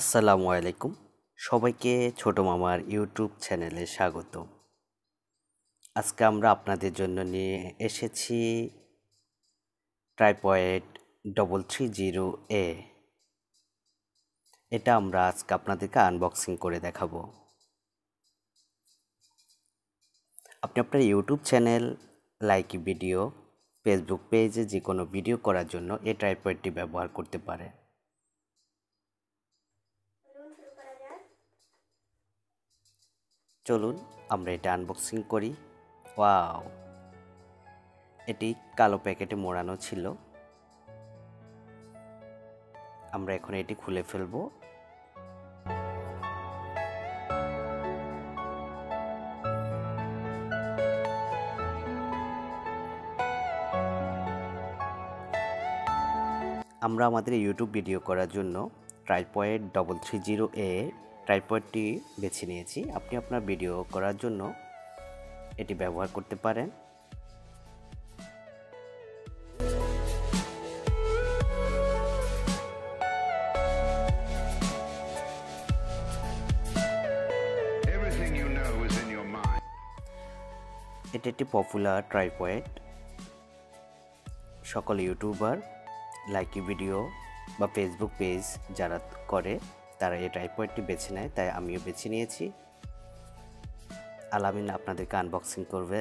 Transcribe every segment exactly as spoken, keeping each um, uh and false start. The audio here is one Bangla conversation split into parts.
আসসালামু আলাইকুম সবাইকে ছোট মামার ইউটিউব চ্যানেলে স্বাগত। আজকে আমরা আপনাদের জন্য নিয়ে এসেছি ট্রাইপড থ্রি থার্টি এ। এটা আমরা আজকে আপনাদেরকে আনবক্সিং করে দেখাবো। আপনি আপনার YouTube channel, like video, Facebook পেজে যে কোনো ভিডিও করার জন্য এই ট্রাইপডটি ব্যবহার করতে পারেন। চলুন আমরা এটা আনবক্সিং করি। ওয়াও, এটি কালো প্যাকেটে মোড়ানো ছিল। আমরা এখন এটি খুলে ফেলবো। আমরা আমাদের ইউটিউব ভিডিও করার জন্য ট্রাইপড থ্রি থার্টি এ ট্রাইপডটি বেছে নিয়েছি। আপনি আপনার ভিডিও করার জন্য এটি ব্যবহার করতে পারেন। এটি একটি পপুলার ট্রাইপড। সকল ইউটিউবার, লাইক ভিডিও বা ফেসবুক পেজ যারা করে তারা এই ট্রাইপডটি বেছে নেয়, তাই আমিও বেছে নিয়েছি। আলামিন আপনাদেরকে আনবক্সিং করবে,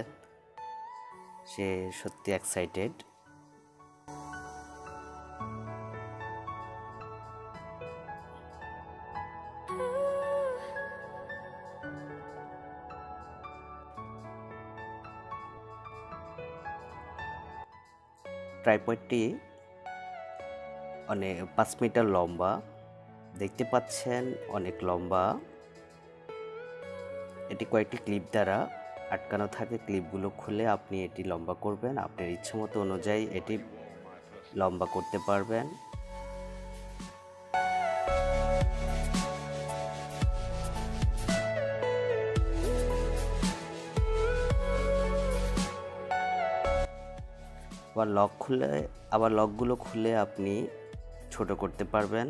সে সত্যি এক্সাইটেড। ট্রাইপডটি অনেক পাঁচ মিটার লম্বা, দেখতে পাচ্ছেন অনেক লম্বা। এটি কয়েকটি ক্লিপ দ্বারা আটকানো থাকে। ক্লিপগুলো খুলে আপনি এটি লম্বা করবেন, আপনার ইচ্ছে মতো অনুযায়ী এটি লম্বা করতে পারবেন। আবার লক খুলে আবার লকগুলো খুলে আপনি ছোট করতে পারবেন,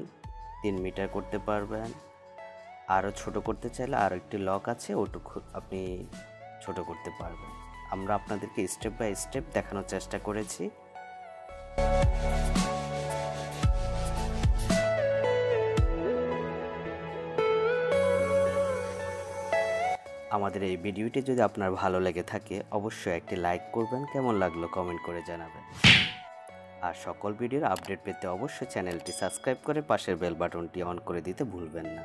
তিন মিটার করতে পারবেন। আরও ছোট করতে চাইলে আরও একটি লক আছে, ওটুকু আপনি ছোট করতে পারবেন। আমরা আপনাদেরকে স্টেপ বাই স্টেপ দেখানোর চেষ্টা করেছি। আমাদের এই ভিডিওটি যদি আপনার ভালো লেগে থাকে অবশ্যই একটি লাইক করবেন, কেমন লাগলো কমেন্ট করে জানাবেন। আর সকল ভিডিওর আপডেট পেতে অবশ্যই চ্যানেলটি সাবস্ক্রাইব করে পাশের বেল বাটনটি অন করে দিতে ভুলবেন না।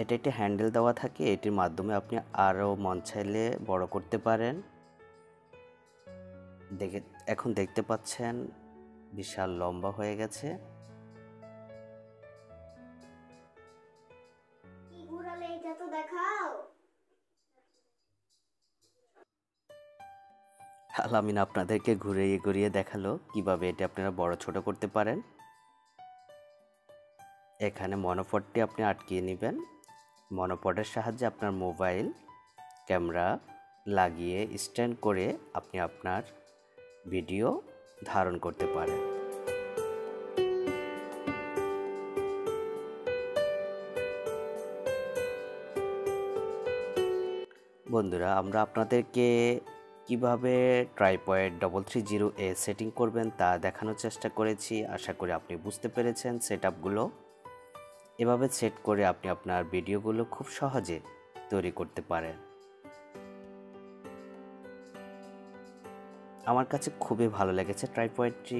এটা একটি হ্যান্ডেল দেওয়া থাকে, এটির মাধ্যমে আপনি আরও মন চাইলে বড় করতে পারেন। দেখে এখন দেখতে পাচ্ছেন বিশাল লম্বা হয়ে গেছে। আলামিন আপনাদেরকে ঘুরিয়ে ঘুরিয়ে দেখালো কিভাবে এটি আপনারা বড় ছোট করতে পারেন। এখানে মনোপডটি আপনি আটকিয়ে নেবেন। মনোপডের সাহায্যে আপনার মোবাইল ক্যামেরা লাগিয়ে স্ট্যান্ড করে আপনি আপনার ভিডিও ধারণ করতে পারেন। বন্ধুরা, আমরা আপনাদেরকে কিভাবে tripod three thirty A setting করবেন তা দেখানোর চেষ্টা করেছি। আশা করি আপনি বুঝতে পেরেছেন সেটআপগুলো। এভাবে সেট করে আপনি আপনার ভিডিওগুলো খুব সহজে তৈরি করতে পারেন। আমার কাছে খুবই ভালো লেগেছে ট্রাইপডটি।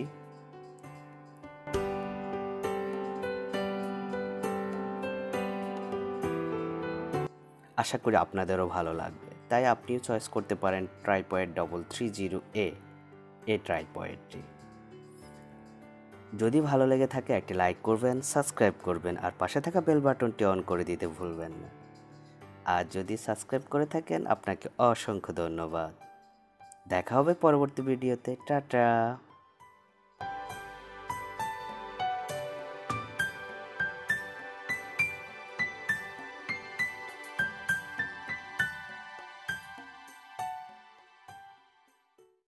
আশা করি আপনাদেরও ভালো লাগবে, তাই আপনিও চয়েস করতে পারেন ট্রাইপড থ্রি থার্টি এ এই ট্রাইপডটি। যদি ভালো লেগে থাকে একটি লাইক করবেন, সাবস্ক্রাইব করবেন, আর পাশে থাকা বেল বাটনটি অন করে দিতে ভুলবেন না। আর যদি সাবস্ক্রাইব করে থাকেন আপনাকে অসংখ্য ধন্যবাদ। দেখা হবে পরবর্তী ভিডিওতে। টাটা।